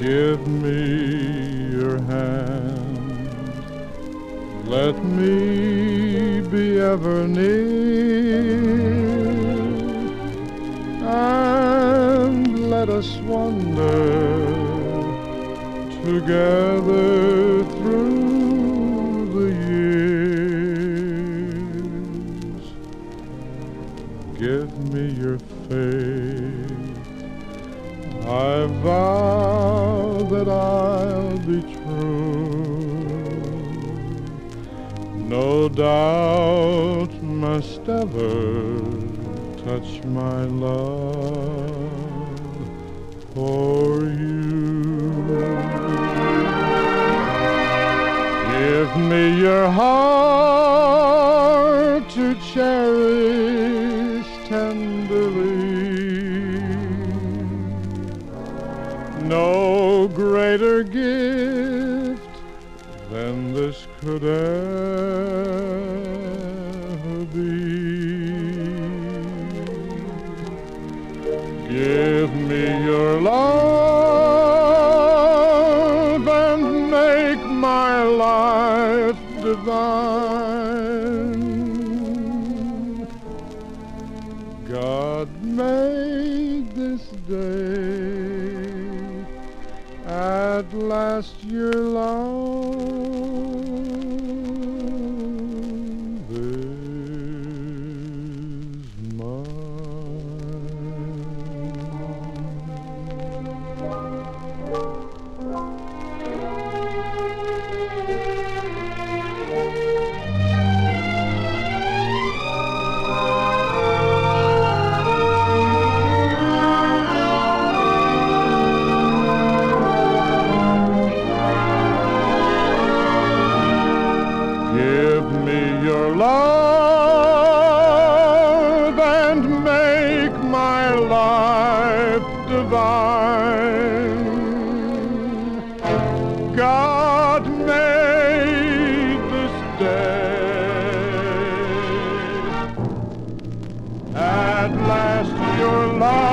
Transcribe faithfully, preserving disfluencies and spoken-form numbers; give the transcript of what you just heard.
Give me your hand, let me be ever near, and let us wander together through the years. Give me your faith, I vow that I'll be true. No doubt must ever touch my love for you. Give me your heart to cherish tenderly. No greater gift than this could ever be. Give me your love and make my life divine. God made this day at last your love is mine. Your love and make my life divine. God made this day at last your love.